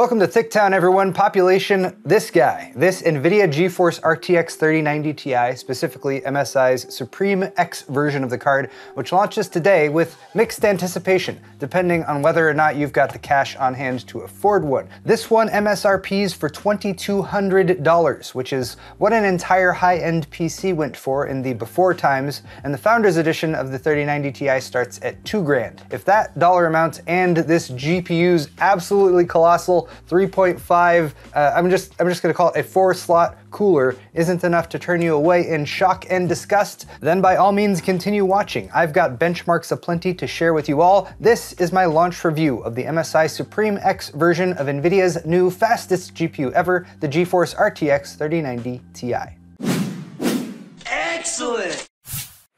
Welcome to Thicktown, everyone. Population, this guy. This NVIDIA GeForce RTX 3090 Ti, specifically MSI's SUPRIM X version of the card, which launches today with mixed anticipation, depending on whether or not you've got the cash on hand to afford one. This one MSRPs for $2,200, which is what an entire high-end PC went for in the before times, and the Founders Edition of the 3090 Ti starts at $2,000. If that dollar amount and this GPU's absolutely colossal 3.5, I'm just gonna call it a 4-slot cooler isn't enough to turn you away in shock and disgust, then by all means continue watching. I've got benchmarks aplenty to share with you all. This is my launch review of the MSI SUPRIM X version of NVIDIA's new fastest GPU ever, the GeForce RTX 3090 Ti. Excellent!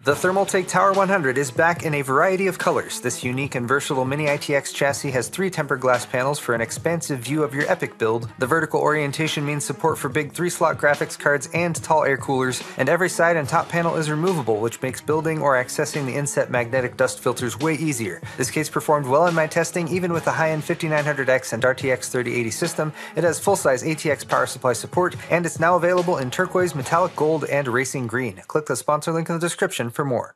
The Thermaltake Tower 100 is back in a variety of colors. This unique and versatile mini ITX chassis has 3 tempered glass panels for an expansive view of your epic build. The vertical orientation means support for big 3-slot graphics cards and tall air coolers, and every side and top panel is removable, which makes building or accessing the inset magnetic dust filters way easier. This case performed well in my testing, even with the high-end 5900X and RTX 3080 system. It has full-size ATX power supply support, and it's now available in turquoise, metallic gold, and racing green. Click the sponsor link in the description for more.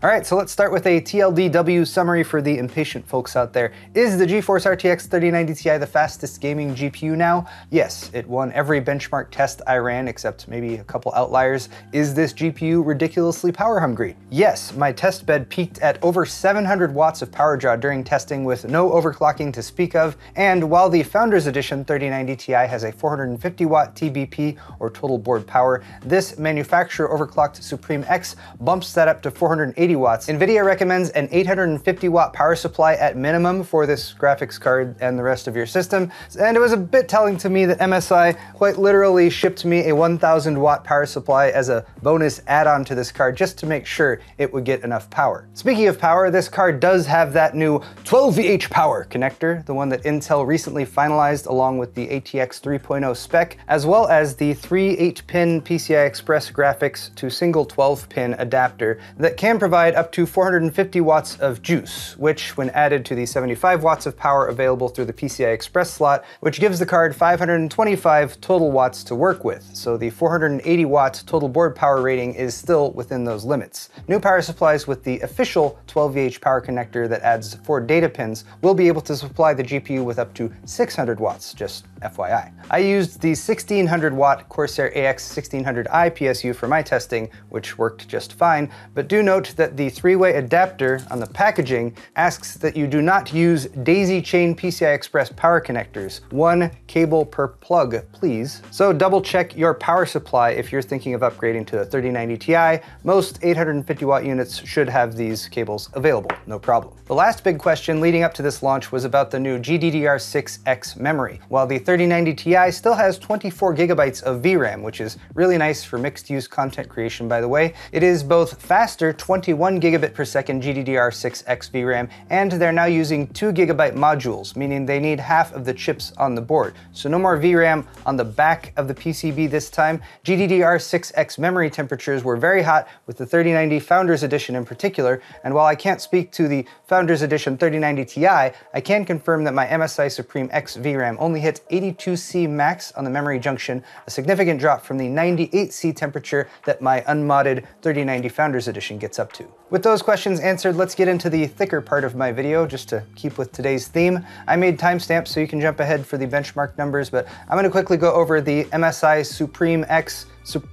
All right, so let's start with a TLDW summary for the impatient folks out there. Is the GeForce RTX 3090 Ti the fastest gaming GPU now? Yes, it won every benchmark test I ran, except maybe a couple outliers. Is this GPU ridiculously power hungry? Yes, my test bed peaked at over 700 watts of power draw during testing with no overclocking to speak of, and while the Founders Edition 3090 Ti has a 450 watt TBP, or total board power, this manufacturer overclocked Supreme X bumps that up to 480 watts. NVIDIA recommends an 850 watt power supply at minimum for this graphics card and the rest of your system, and it was a bit telling to me that MSI quite literally shipped me a 1000 watt power supply as a bonus add-on to this card just to make sure it would get enough power. Speaking of power, this card does have that new 12VHPWR connector, the one that Intel recently finalized along with the ATX 3.0 spec, as well as the 3 8-pin PCI Express graphics to single 12-pin adapter that can provide up to 450 watts of juice, which when added to the 75 watts of power available through the PCI Express slot, which gives the card 525 total watts to work with, so the 480 watt total board power rating is still within those limits. New power supplies with the official 12VHPWR connector that adds 4 data pins will be able to supply the GPU with up to 600 watts, just FYI. I used the 1600 watt Corsair AX1600i PSU for my testing, which worked just fine, but do note that the 3-way adapter on the packaging asks that you do not use daisy chain PCI Express power connectors. 1 cable per plug, please. So double check your power supply if you're thinking of upgrading to the 3090 Ti. Most 850 watt units should have these cables available, no problem. The last big question leading up to this launch was about the new GDDR6X memory. While the 3090 Ti still has 24 gigabytes of VRAM, which is really nice for mixed use content creation, by the way, it is both faster 21 gigabit per second GDDR6X VRAM, and they're now using 2 gigabyte modules, meaning they need half of the chips on the board. So no more VRAM on the back of the PCB this time. GDDR6X memory temperatures were very hot with the 3090 Founders Edition in particular, and while I can't speak to the Founders Edition 3090 Ti, I can confirm that my MSI Supreme X VRAM only hit 82C max on the memory junction, a significant drop from the 98C temperature that my unmodded 3090 Founders Edition gets up to. With those questions answered, let's get into the thicker part of my video, just to keep with today's theme. I made timestamps so you can jump ahead for the benchmark numbers, but I'm gonna quickly go over the MSI Supreme X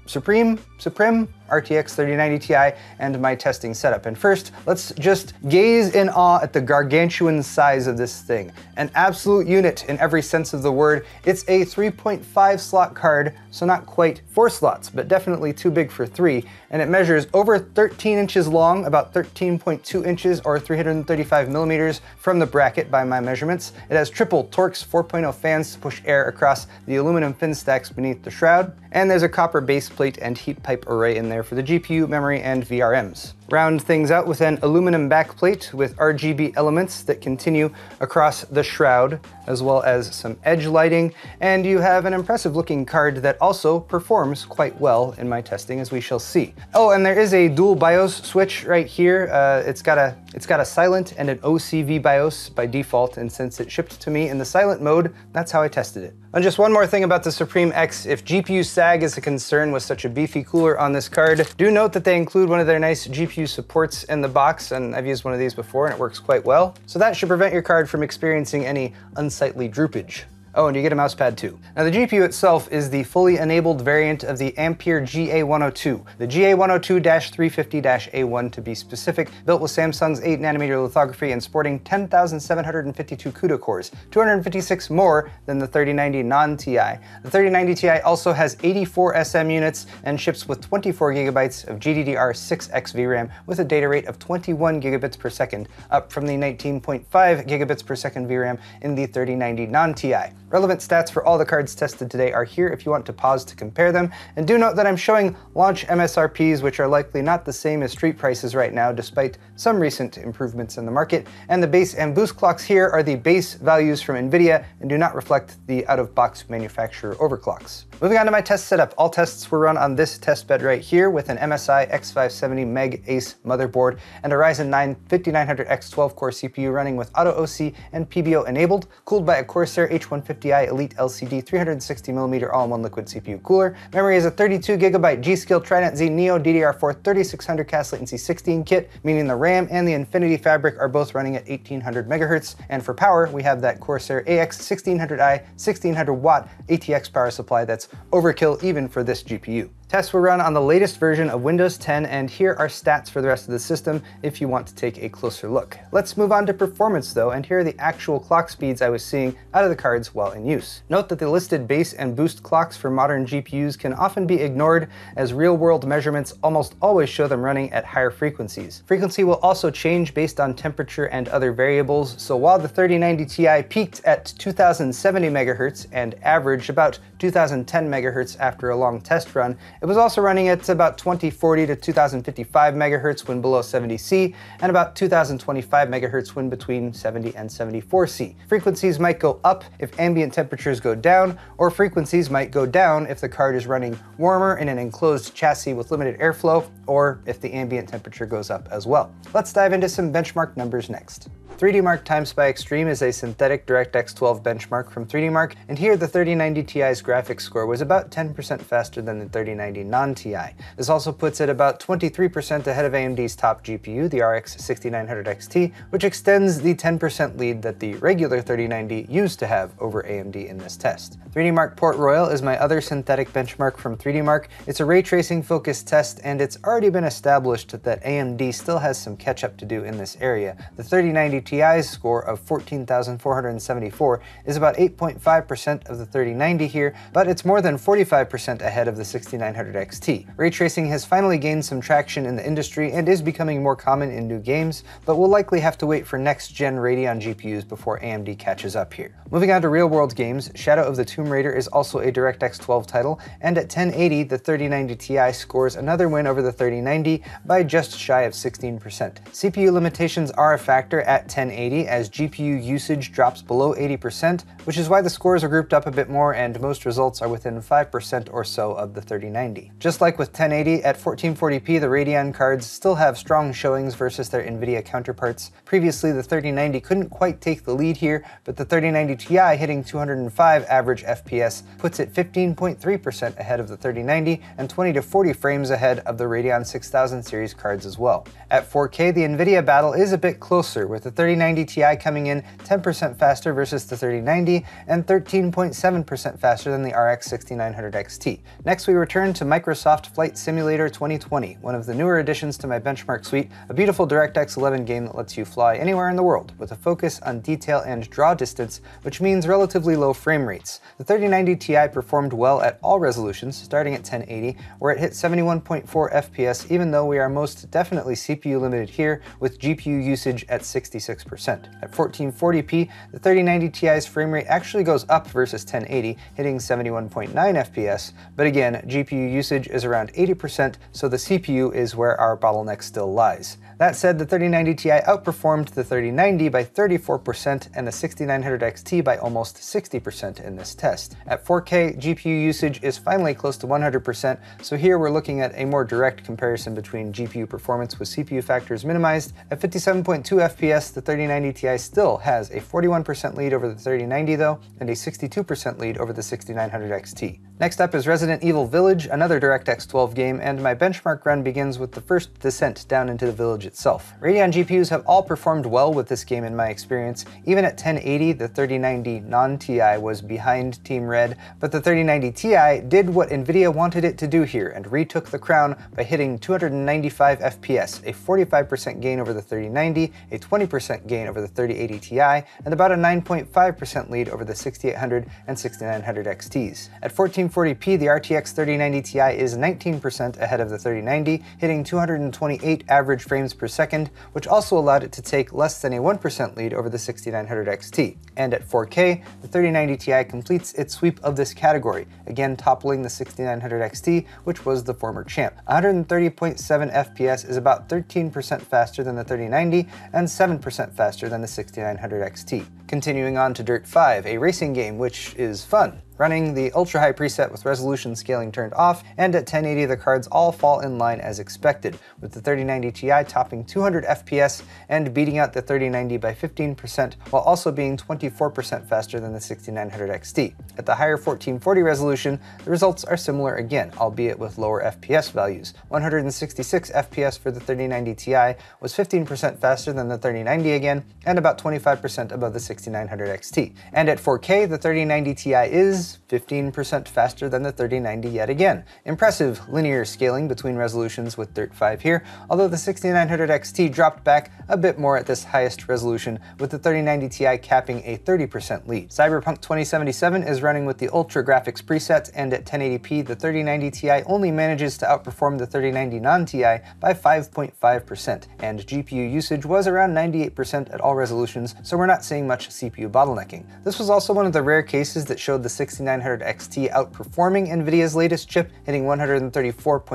Supreme RTX 3090 Ti and my testing setup. And first, let's just gaze in awe at the gargantuan size of this thing. An absolute unit in every sense of the word. It's a 3.5 slot card, so not quite 4 slots, but definitely too big for 3. And it measures over 13 inches long, about 13.2 inches or 335 millimeters from the bracket by my measurements. It has triple Torx 4.0 fans to push air across the aluminum fin stacks beneath the shroud. And there's a copper base plate and heat pipe array in there for the GPU, memory, and VRMs. Round things out with an aluminum backplate with RGB elements that continue across the shroud, as well as some edge lighting, and you have an impressive looking card that also performs quite well in my testing, as we shall see. Oh, and there is a dual BIOS switch right here. It's got a silent and an OCV BIOS by default, and since it shipped to me in the silent mode, that's how I tested it. And just one more thing about the Supreme X, if GPU SAG is a concern with such a beefy cooler on this card, do note that they include one of their nice GPU supports in the box, and I've used one of these before and it works quite well. So that should prevent your card from experiencing any unsightly droopage. Oh, and you get a mouse pad too. Now the GPU itself is the fully enabled variant of the Ampere GA102, the GA102-350-A1 to be specific, built with Samsung's 8nm lithography and sporting 10,752 CUDA cores, 256 more than the 3090 non-Ti. The 3090 Ti also has 84 SM units and ships with 24GB of GDDR6X VRAM with a data rate of 21 Gbps, up from the 19.5 Gbps VRAM in the 3090 non-Ti. Relevant stats for all the cards tested today are here if you want to pause to compare them, and do note that I'm showing launch MSRPs, which are likely not the same as street prices right now despite some recent improvements in the market, and the base and boost clocks here are the base values from NVIDIA and do not reflect the out-of-box manufacturer overclocks. Moving on to my test setup, all tests were run on this test bed right here with an MSI X570 Meg Ace motherboard and a Ryzen 9 5900X 12-core CPU running with auto OC and PBO enabled, cooled by a Corsair H150i Elite LCD 360mm all-in-one liquid CPU cooler. Memory is a 32GB G-Skill Trident Z Neo DDR4 3600 cast latency 16 kit, meaning the RAM and the Infinity Fabric are both running at 1800 MHz. And for power, we have that Corsair AX1600i 1600W ATX power supply that's overkill even for this GPU. Tests were run on the latest version of Windows 10, and here are stats for the rest of the system if you want to take a closer look. Let's move on to performance though, and here are the actual clock speeds I was seeing out of the cards while in use. Note that the listed base and boost clocks for modern GPUs can often be ignored, as real-world measurements almost always show them running at higher frequencies. Frequency will also change based on temperature and other variables, so while the 3090 Ti peaked at 2070 MHz and averaged about 2010 MHz after a long test run, it was also running at about 2040 to 2055 MHz when below 70C, and about 2025 MHz when between 70 and 74C. Frequencies might go up if ambient temperatures go down, or frequencies might go down if the card is running warmer in an enclosed chassis with limited airflow, or if the ambient temperature goes up as well. Let's dive into some benchmark numbers next. 3DMark Times by Extreme is a synthetic DirectX 12 benchmark from 3DMark, and here the 3090 Ti's graphics score was about 10% faster than the 3090 non-Ti. This also puts it about 23% ahead of AMD's top GPU, the RX 6900 XT, which extends the 10% lead that the regular 3090 used to have over AMD in this test. 3DMark Port Royal is my other synthetic benchmark from 3DMark. It's a ray tracing focused test, and it's already been established that AMD still has some catch up to do in this area. The 3090 Ti's score of 14,474 is about 8.5% of the 3090 here, but it's more than 45% ahead of the 6900 XT. Ray tracing has finally gained some traction in the industry and is becoming more common in new games, but we'll likely have to wait for next-gen Radeon GPUs before AMD catches up here. Moving on to real-world games, Shadow of the Tomb Raider is also a DirectX 12 title, and at 1080, the 3090 Ti scores another win over the 3090 by just shy of 16%. CPU limitations are a factor at 1080 as GPU usage drops below 80%, which is why the scores are grouped up a bit more and most results are within 5% or so of the 3090. Just like with 1080, at 1440p the Radeon cards still have strong showings versus their NVIDIA counterparts. Previously the 3090 couldn't quite take the lead here, but the 3090 Ti hitting 205 average FPS puts it 15.3% ahead of the 3090 and 20 to 40 frames ahead of the Radeon 6000 series cards as well. At 4K the NVIDIA battle is a bit closer, with the 3090 Ti coming in 10% faster versus the 3090 and 13.7% faster than the RX 6900 XT. Next, we return to Microsoft Flight Simulator 2020, one of the newer additions to my benchmark suite, a beautiful DirectX 11 game that lets you fly anywhere in the world, with a focus on detail and draw distance, which means relatively low frame rates. The 3090 Ti performed well at all resolutions, starting at 1080, where it hit 71.4 FPS, even though we are most definitely CPU limited here, with GPU usage at 66%. 6%. At 1440p, the 3090 Ti's frame rate actually goes up versus 1080, hitting 71.9 FPS, but again, GPU usage is around 80%, so the CPU is where our bottleneck still lies. That said, the 3090 Ti outperformed the 3090 by 34% and the 6900 XT by almost 60% in this test. At 4K, GPU usage is finally close to 100%, so here we're looking at a more direct comparison between GPU performance with CPU factors minimized. At 57.2 FPS, the 3090 Ti still has a 41% lead over the 3090 though, and a 62% lead over the 6900 XT. Next up is Resident Evil Village, another DirectX 12 game, and my benchmark run begins with the first descent down into the village itself. Radeon GPUs have all performed well with this game in my experience. Even at 1080, the 3090 non-Ti was behind Team Red, but the 3090 Ti did what NVIDIA wanted it to do here and retook the crown by hitting 295 FPS, a 45% gain over the 3090, a 20% gain over the 3080 Ti, and about a 9.5% lead over the 6800 and 6900 XTs. At 1440p, the RTX 3090 Ti is 19% ahead of the 3090, hitting 228 average frames per second, which also allowed it to take less than a 1% lead over the 6900 XT. And at 4K, the 3090 Ti completes its sweep of this category, again toppling the 6900 XT, which was the former champ. 130.7 FPS is about 13% faster than the 3090 and 7% faster than the 6900 XT. Continuing on to Dirt 5, a racing game which is fun. Running the ultra-high preset with resolution scaling turned off, and at 1080 the cards all fall in line as expected, with the 3090 Ti topping 200 FPS and beating out the 3090 by 15%, while also being 24% faster than the 6900 XT. At the higher 1440 resolution, the results are similar again, albeit with lower FPS values. 166 FPS for the 3090 Ti was 15% faster than the 3090 again, and about 25% above the 6900 XT. And at 4K, the 3090 Ti is 15% faster than the 3090 yet again. Impressive linear scaling between resolutions with Dirt 5 here, although the 6900 XT dropped back a bit more at this highest resolution, with the 3090 Ti capping a 30% lead. Cyberpunk 2077 is running with the ultra graphics preset, and at 1080p the 3090 Ti only manages to outperform the 3090 non-Ti by 5.5%, and GPU usage was around 98% at all resolutions, so we're not seeing much CPU bottlenecking. This was also one of the rare cases that showed the 6900 XT outperforming NVIDIA's latest chip, hitting 134.7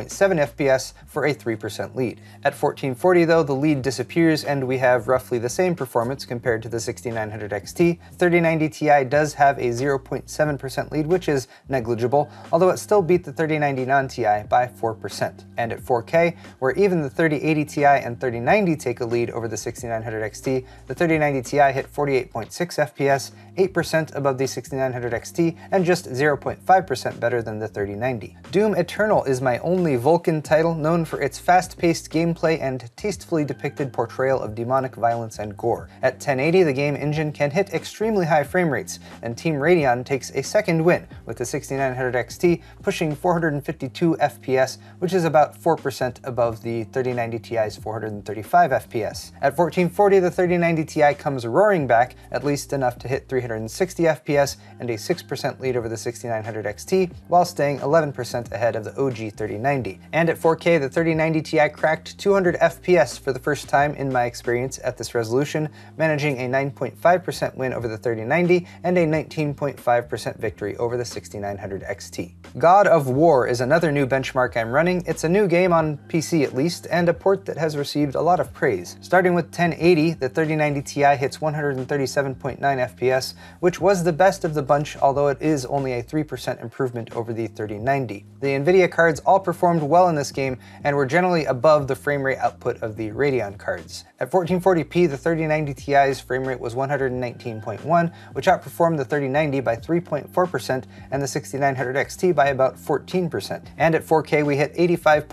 FPS for a 3% lead. At 1440 though, the lead disappears and we have roughly the same performance compared to the 6900 XT. 3090 Ti does have a 0.7% lead, which is negligible, although it still beat the 3090 non-Ti by 4%. And at 4K, where even the 3080 Ti and 3090 take a lead over the 6900 XT, the 3090 Ti hit 48.6 FPS, 8% above the 6900 XT, and just 0.5% better than the 3090. Doom Eternal is my only Vulcan title, known for its fast-paced gameplay and tastefully depicted portrayal of demonic violence and gore. At 1080, the game engine can hit extremely high frame rates, and Team Radeon takes a second win, with the 6900 XT pushing 452 FPS, which is about 4% above the 3090 Ti's 435 FPS. At 1440, the 3090 Ti comes roaring back, at least enough to hit 360 FPS and a 6% lead over the 6900 XT, while staying 11% ahead of the OG 3090. And at 4K, the 3090 Ti cracked 200 FPS for the first time in my experience at this resolution, managing a 9.5% win over the 3090 and a 19.5% victory over the 6900 XT. God of War is another new benchmark I'm running. It's a new game on PC at least, and a port that has received a lot of praise. Starting with 1080, the 3090 Ti hits 137.9 FPS, which was the best of the bunch, although it is only a 3% improvement over the 3090. The NVIDIA cards all performed well in this game and were generally above the frame rate output of the Radeon cards. At 1440p, the 3090 Ti's frame rate was 119.1, which outperformed the 3090 by 3.4% and the 6900 XT by about 14%. And at 4K, we hit 85.7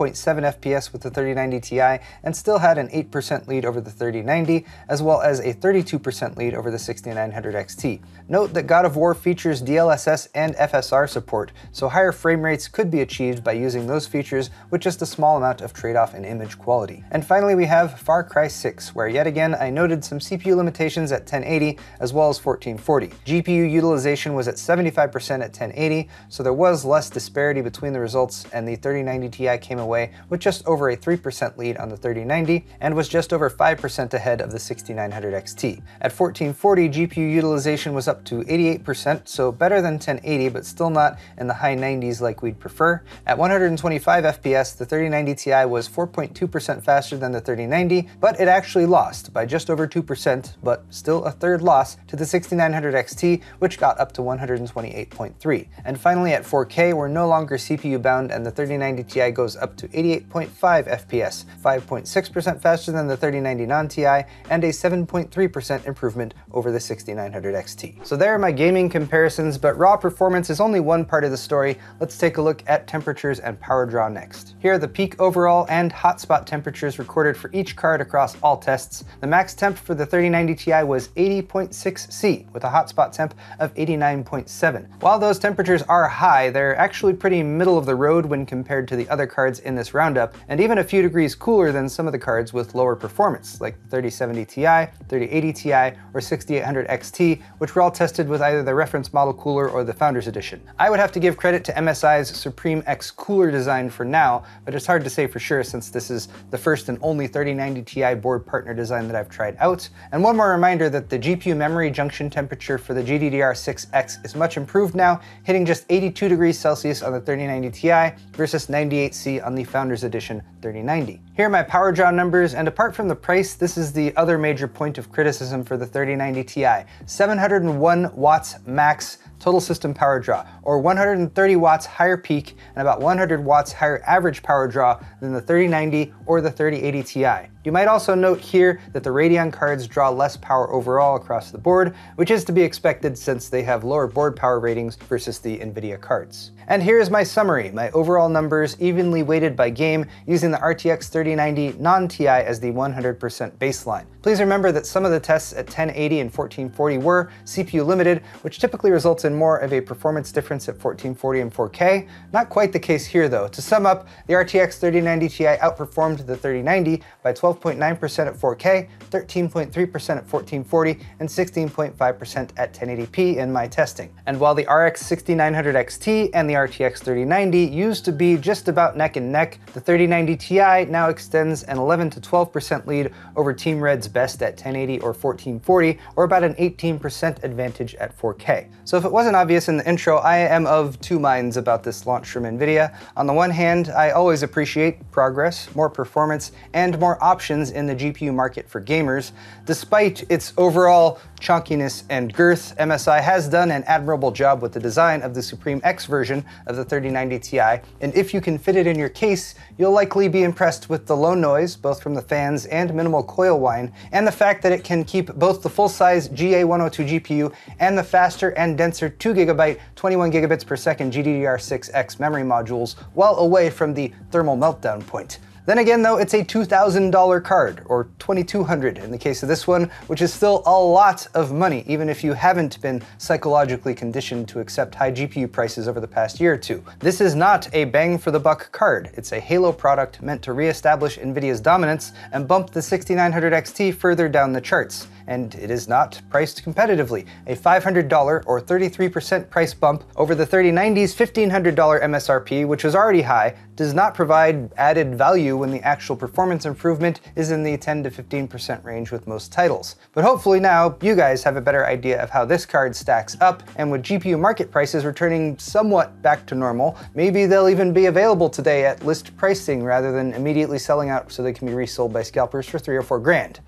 FPS with the 3090 Ti and still had an 8% lead over the 3090, as well as a 32% lead over the 6900 XT. PC. Note that God of War features DLSS and FSR support, so higher frame rates could be achieved by using those features with just a small amount of trade-off in image quality. And finally we have Far Cry 6, where yet again I noted some CPU limitations at 1080 as well as 1440. GPU utilization was at 75% at 1080, so there was less disparity between the results, and the 3090 Ti came away with just over a 3% lead on the 3090 and was just over 5% ahead of the 6900 XT. At 1440, GPU utilization was up to 88%, so better than 1080, but still not in the high 90s like we'd prefer. At 125 FPS, the 3090 Ti was 4.2% faster than the 3090, but it actually lost by just over 2%, but still a third loss to the 6900 XT, which got up to 128.3. And finally at 4K, we're no longer CPU bound, and the 3090 Ti goes up to 88.5 FPS, 5.6% faster than the 3090 non-Ti, and a 7.3% improvement over the 6900 XT. So there are my gaming comparisons, but raw performance is only one part of the story. Let's take a look at temperatures and power draw next. Here are the peak overall and hotspot temperatures recorded for each card across all tests. The max temp for the 3090 Ti was 80.6 C, with a hotspot temp of 89.7. While those temperatures are high, they're actually pretty middle of the road when compared to the other cards in this roundup, and even a few degrees cooler than some of the cards with lower performance, like 3070 Ti, 3080 Ti, or 6800 XT, which were all tested with either the reference model cooler or the Founders Edition. I would have to give credit to MSI's Supreme X cooler design for now, but it's hard to say for sure since this is the first and only 3090 Ti board partner design that I've tried out. And one more reminder that the GPU memory junction temperature for the GDDR6X is much improved now, hitting just 82 degrees Celsius on the 3090 Ti versus 98 C on the Founders Edition 3090. Here are my power draw numbers, and apart from the price, this is the other major point of criticism for the 3090 Ti. 701 watts max total system power draw, or 130 watts higher peak and about 100 watts higher average power draw than the 3090 or the 3080 Ti. You might also note here that the Radeon cards draw less power overall across the board, which is to be expected since they have lower board power ratings versus the NVIDIA cards. And here is my summary, my overall numbers evenly weighted by game using the RTX 3090 non-Ti as the 100% baseline. Please remember that some of the tests at 1080 and 1440 were CPU limited, which typically results in more of a performance difference at 1440 and 4K. Not quite the case here though. To sum up, the RTX 3090 Ti outperformed the 3090 by 12.9% at 4K, 13.3% at 1440, and 16.5% at 1080p in my testing. And while the RX 6900 XT and the RTX 3090 used to be just about neck and neck, the 3090 Ti now extends an 11 to 12% lead over Team Red's best at 1080 or 1440, or about an 18% advantage at 4K. So if it wasn't obvious in the intro, I am of two minds about this launch from NVIDIA. On the one hand, I always appreciate progress, more performance, and more options in the GPU market for gamers. Despite its overall chunkiness and girth, MSI has done an admirable job with the design of the Supreme X version of the 3090 Ti, and if you can fit it in your case, you'll likely be impressed with the low noise, both from the fans and minimal coil whine, and the fact that it can keep both the full-size GA102 GPU and the faster and denser 2GB, 21 gigabits per second GDDR6X memory modules well away from the thermal meltdown point. Then again though, it's a $2,000 card, or $2,200 in the case of this one, which is still a lot of money, even if you haven't been psychologically conditioned to accept high GPU prices over the past year or two. This is not a bang for the buck card. It's a halo product meant to reestablish NVIDIA's dominance and bump the 6900 XT further down the charts. And it is not priced competitively. A $500 or 33% price bump over the 3090's $1,500 MSRP, which was already high, does not provide added value when the actual performance improvement is in the 10 to 15% range with most titles. But hopefully now you guys have a better idea of how this card stacks up, and with GPU market prices returning somewhat back to normal, maybe they'll even be available today at list pricing rather than immediately selling out so they can be resold by scalpers for 3 or 4 grand.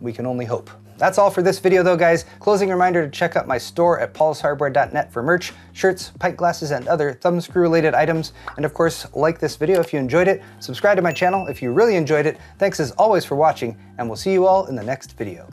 We can only hope. That's all for this video though, guys. Closing reminder to check out my store at paulshardware.net for merch, shirts, pint glasses, and other thumbscrew related items. And of course, like this video if you enjoyed it, subscribe to my channel if you really enjoyed it. Thanks as always for watching, and we'll see you all in the next video.